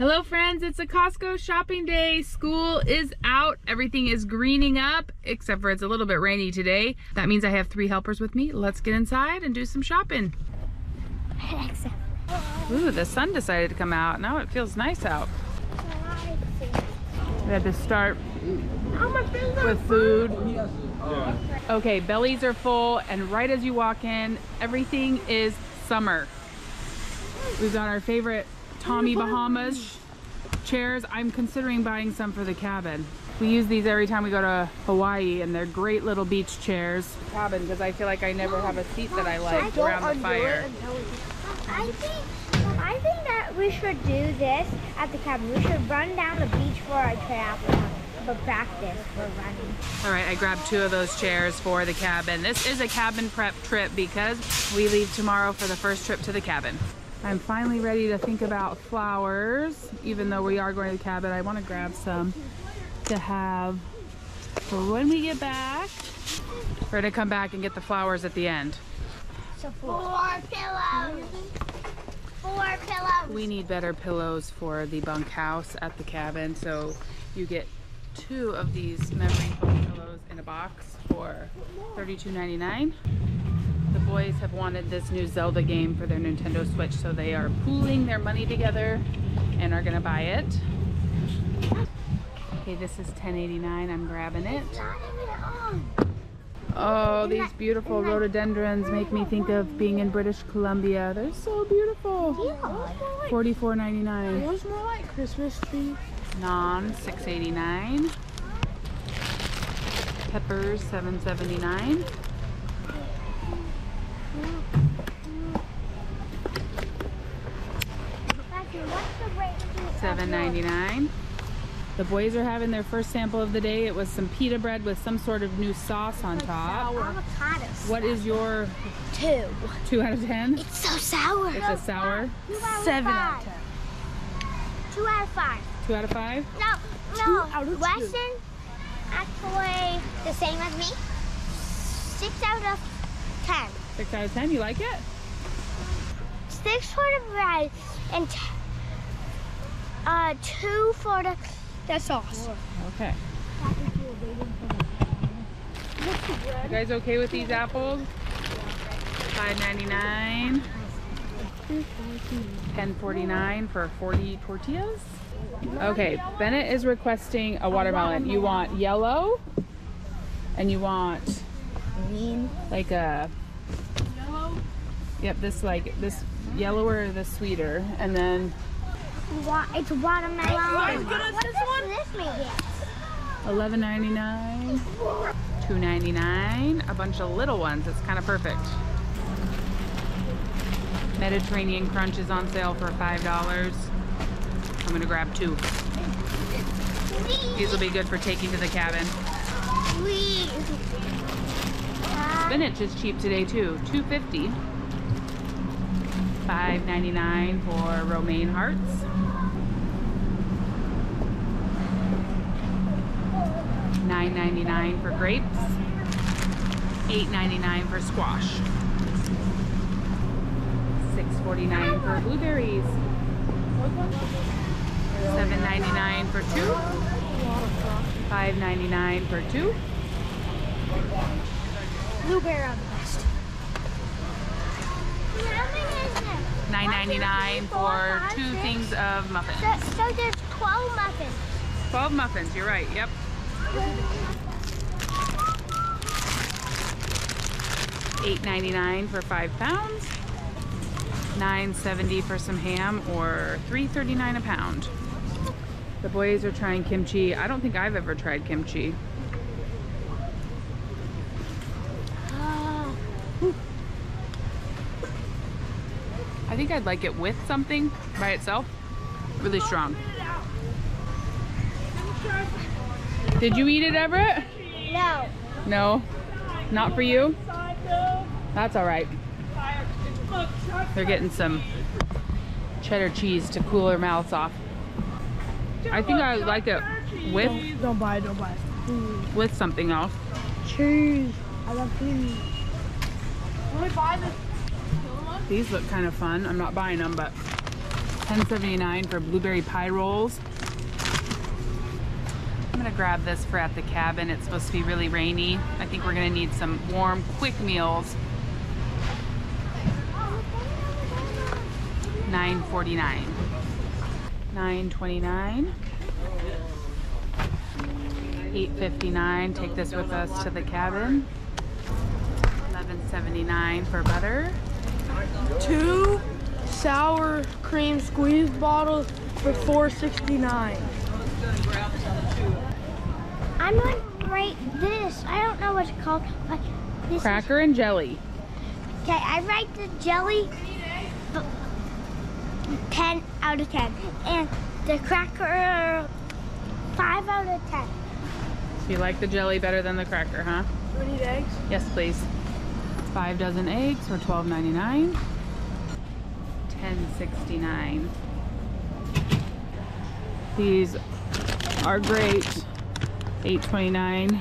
Hello friends, it's a Costco shopping day. School is out, everything is greening up, except for it's a little bit rainy today. That means I have three helpers with me. Let's get inside and do some shopping. Ooh, the sun decided to come out. Now it feels nice out. We had to start with food. Okay, bellies are full, and right as you walk in, everything is summer. We've got our favorite Tommy Bahamas chairs. I'm considering buying some for the cabin. We use these every time we go to Hawaii, and they're great little beach chairs. Cabin, because I feel like I never have a seat that I like around the fire. I think that we should do this at the cabin. We should run down the beach for a triathlon, but practice for running. All right, I grabbed two of those chairs for the cabin. This is a cabin prep trip because we leave tomorrow for the first trip to the cabin. I'm finally ready to think about flowers. Even though we are going to the cabin, I want to grab some to have for when we get back. We're gonna come back and get the flowers at the end. So four pillows. We need better pillows for the bunkhouse at the cabin. So you get two of these memory foam pillows in a box for $32.99. The boys have wanted this new Zelda game for their Nintendo Switch, so they are pooling their money together and are gonna buy it. Okay, this is $10.89, I'm grabbing it. Oh, these beautiful rhododendrons make me think of being in British Columbia. They're so beautiful. $44.99. It was more like Christmas tree. Non, $6.89. Peppers, $7.79. $7.99. The boys are having their first sample of the day. It was some pita bread with some sort of new sauce on top. Avocado. What is your 2 out of 10? It's so sour. It's a sour. 7 out of 10. 2 out of 5. 2 out of 5? No. Weston, actually, the same as me. 6 out of 10. 6 out of 10. You like it? 6 for the bread and 2 for the sauce. Okay. You guys okay with these apples? $5.99. $10.49 for 40 tortillas. Okay, Bennett is requesting a watermelon. You want yellow, and you want green, like a yellow. Yep, this yellower, the sweeter, and then. It's watermelon. What does this mean? $11.99, $2.99, a bunch of little ones. It's kind of perfect. Mediterranean Crunch is on sale for $5. I'm going to grab 2. These will be good for taking to the cabin. Spinach is cheap today too, $2.50. $5.99 for romaine hearts. $9.99 for grapes. $8.99 for squash. $6.49 for blueberries. $7.99 for 2. $5.99 for 2. Blueberry on the best. $9.99 for 2 things of muffins. So there's 12 muffins. 12 muffins, you're right, yep. $8.99 for 5 pounds. $9.70 for some ham, or $3.39 a pound. The boys are trying kimchi. I don't think I've ever tried kimchi. I think I'd like it with something by itself. Really strong. Did you eat it, Everett? No. No? Not for you? That's all right. They're getting some cheddar cheese to cool their mouths off. I think I would like it with... Don't buy it. With something else. Cheese. I love cheese. Let me buy this. These look kind of fun. I'm not buying them, but $10.79 for blueberry pie rolls. I'm gonna grab this for at the cabin. It's supposed to be really rainy. I think we're gonna need some warm, quick meals. $9.49. $9.29. $8.59. Take this with us to the cabin. $11.79 for butter. 2 sour cream squeeze bottles for $4.69. I'm gonna write this. I don't know what it's called. But this cracker and jelly. Okay, I write the jelly 10 out of 10, and the cracker 5 out of 10. So you like the jelly better than the cracker, huh? Do we need eggs? Yes, please. 5 dozen eggs for $12.99. $10.69. These are great. $8.29.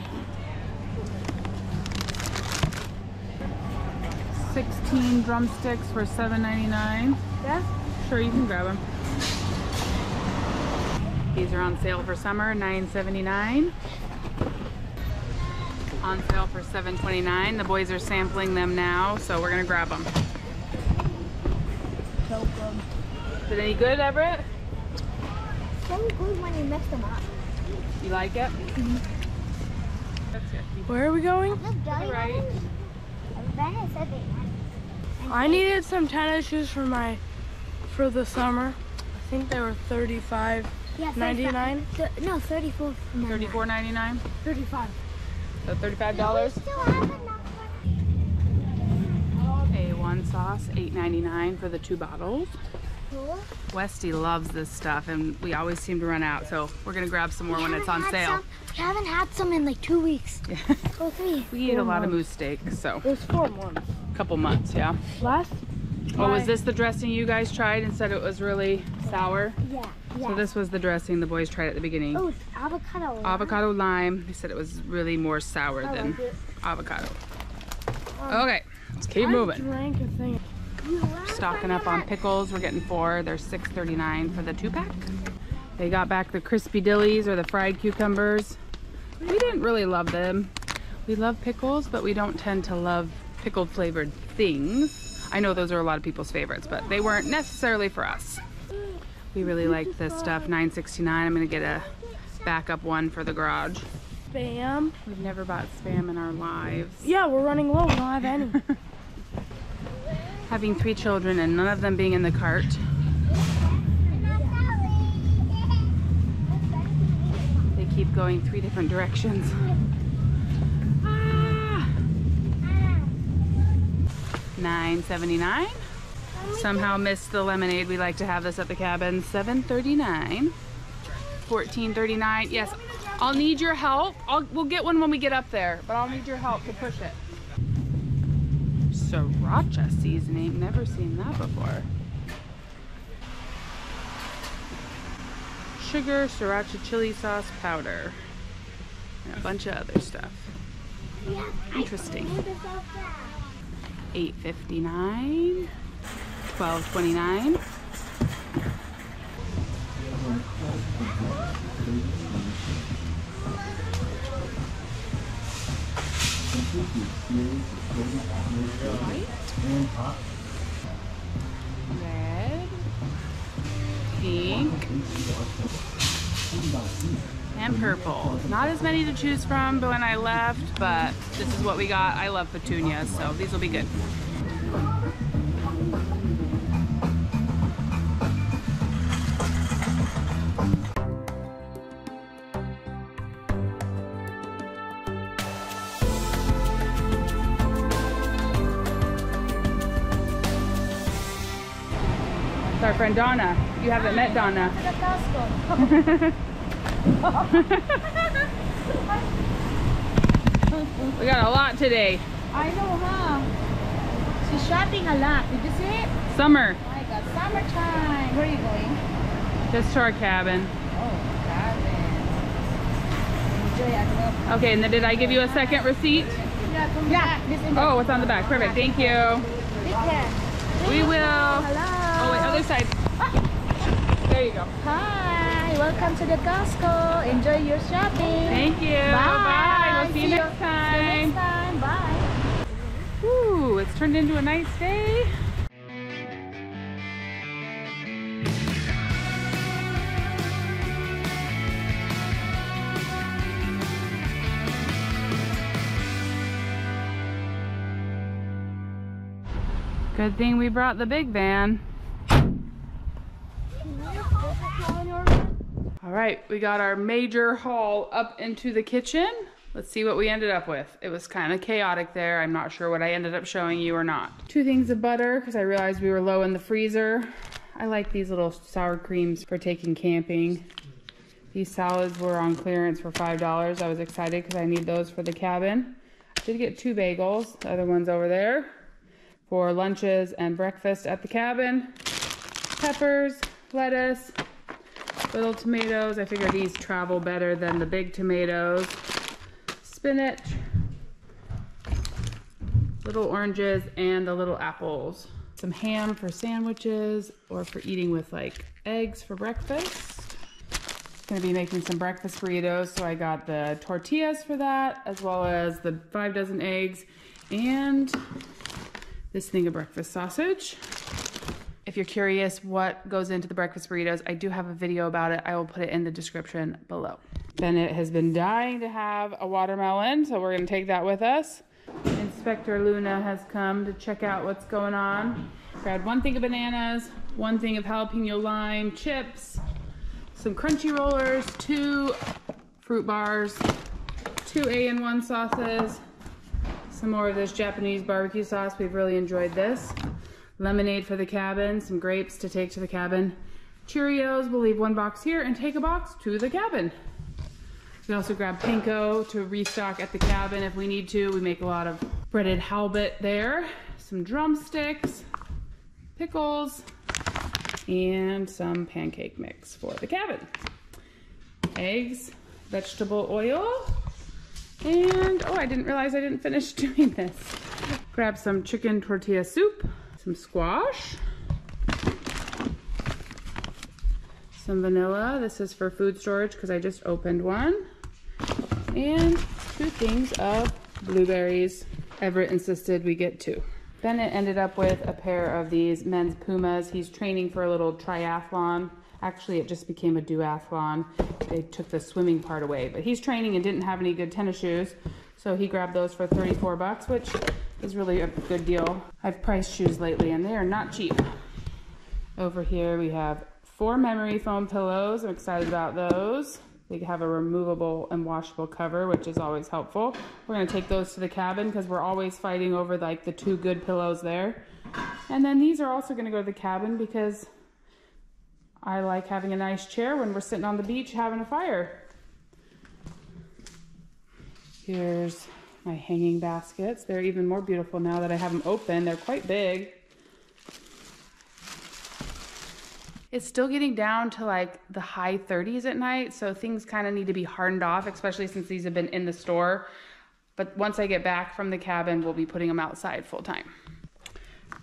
16 drumsticks for $7.99. Yeah? Sure, you can grab them. These are on sale for summer, $9.79. On sale for $7.29. The boys are sampling them now, so we're gonna grab them. So good. Is it any good, Everett? So good when you mix them up. You like it? Mm-hmm. That's good. Where are we going? Right. I needed some tennis shoes for the summer. I think they were $35.99. Yeah, no, $34.99. $34.99. $35. So $35. A1 sauce, $8.99 for the 2 bottles. Cool. Westy loves this stuff, and we always seem to run out, so we're gonna grab some more when it's on sale. We haven't had some in like 2 weeks. Yeah. Or 3. We ate a lot of moose steak, so. It was 4 months. A couple months, yeah. Last? Oh, was this the dressing you guys tried and said it was really sour? Yeah. So this was the dressing the boys tried at the beginning. Oh, it's avocado lime. Avocado lime. They said it was really more sour than avocado. Okay, let's keep moving. Stocking up on pickles. We're getting 4. They're $6.39 for the 2-pack. They got back the crispy dillies or the fried cucumbers. We didn't really love them. We love pickles, but we don't tend to love pickled flavored things. I know those are a lot of people's favorites, but they weren't necessarily for us. We really like this stuff, $9.69. I'm gonna get a backup one for the garage. Spam. We've never bought spam in our lives. Yeah, we're running low, we don't have any. Having 3 children and none of them being in the cart. They keep going 3 different directions. $9.79. Somehow missed the lemonade. We like to have this at the cabin. $7.39. $14.39. Yes, I'll need your help. We'll get one when we get up there, but I'll need your help to push it. Sriracha seasoning. Never seen that before. Sugar, sriracha chili sauce powder, and a bunch of other stuff. Interesting. $8.59. $12.29. White, red, pink, and purple. Not as many to choose from when I left, but this is what we got. I love petunias, so these will be good. It's our friend Donna. You haven't met Donna. To the Costco. We got a lot today. I know, huh? She's shopping a lot. Did you see it? Summer. Oh my God, summertime. Where are you going? Just to our cabin. Oh, cabin. Enjoy yourself. Okay, and then did I give you a second receipt? Yeah, come back. Oh, it's on the back. Perfect. Thank you. Take care. We will. Hello. Oh, wait, other side. Ah. There you go. Hi, welcome to the Costco. Enjoy your shopping. Thank you. Bye. Bye. We'll see you next time. See you next time. Bye. Ooh, it's turned into a nice day. Good thing we brought the big van. All right, we got our major haul up into the kitchen. Let's see what we ended up with. It was kind of chaotic there. I'm not sure what I ended up showing you or not. 2 things of butter, because I realized we were low in the freezer. I like these little sour creams for taking camping. These salads were on clearance for $5. I was excited because I need those for the cabin. I did get 2 bagels, the other one's over there, for lunches and breakfast at the cabin. Peppers, lettuce, little tomatoes. I figure these travel better than the big tomatoes. Spinach, little oranges, and the little apples. Some ham for sandwiches or for eating with like eggs for breakfast. Gonna be making some breakfast burritos, so I got the tortillas for that, as well as the 5 dozen eggs and this thing of breakfast sausage. If you're curious what goes into the breakfast burritos, I do have a video about it. I will put it in the description below. Bennett has been dying to have a watermelon, so we're gonna take that with us. Inspector Luna has come to check out what's going on. Grabbed 1 thing of bananas, 1 thing of jalapeno lime chips, some crunchy rollers, 2 fruit bars, 2 A1 sauces, some more of this Japanese barbecue sauce. We've really enjoyed this. Lemonade for the cabin, some grapes to take to the cabin. Cheerios, we'll leave 1 box here and take a box to the cabin. We also grab panko to restock at the cabin if we need to. We make a lot of breaded halibut there. Some drumsticks, pickles, and some pancake mix for the cabin. Eggs, vegetable oil, and, oh, I didn't realize I didn't finish doing this. Grab some chicken tortilla soup, some squash, some vanilla. This is for food storage because I just opened one. And 2 things of blueberries. Everett insisted we get 2. Bennett ended up with a pair of these men's Pumas. He's training for a little triathlon. Actually, it just became a duathlon. They took the swimming part away, but he's training and didn't have any good tennis shoes. So he grabbed those for 34 bucks, which is really a good deal. I've priced shoes lately and they are not cheap. Over here we have 4 memory foam pillows. I'm excited about those. They have a removable and washable cover, which is always helpful. We're gonna take those to the cabin because we're always fighting over like the 2 good pillows there. And then these are also gonna go to the cabin because I like having a nice chair when we're sitting on the beach having a fire. Here's my hanging baskets. They're even more beautiful now that I have them open. They're quite big. It's still getting down to like the high 30s at night, so things kind of need to be hardened off, especially since these have been in the store. But once I get back from the cabin, we'll be putting them outside full time.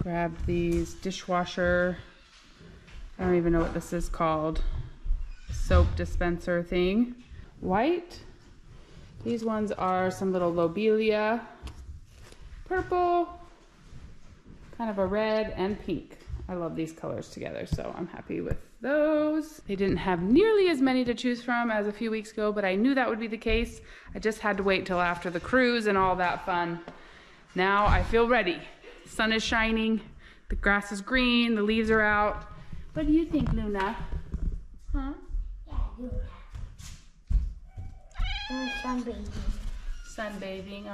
Grab these dishwasher, I don't even know what this is called, soap dispenser thing. White. These ones are some little lobelia. Purple. Kind of a red and pink. I love these colors together, so I'm happy with those. They didn't have nearly as many to choose from as a few weeks ago, but I knew that would be the case. I just had to wait till after the cruise and all that fun. Now I feel ready. The sun is shining. The grass is green. The leaves are out. What do you think, Luna? Huh? Yeah, Luna. Sunbathing. Sunbathing,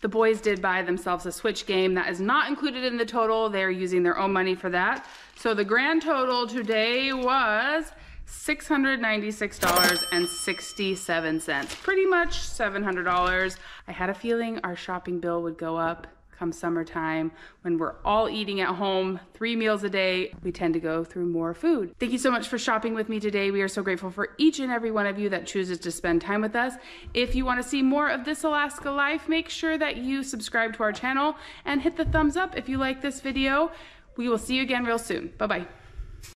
The boys did buy themselves a Switch game. That is not included in the total. They're using their own money for that. So the grand total today was $696.67. Pretty much $700. I had a feeling our shopping bill would go up come summertime, when we're all eating at home 3 meals a day, we tend to go through more food. Thank you so much for shopping with me today. We are so grateful for each and every one of you that chooses to spend time with us. If you want to see more of This Alaska Life, make sure that you subscribe to our channel and hit the thumbs up if you like this video. We will see you again real soon. Bye-bye.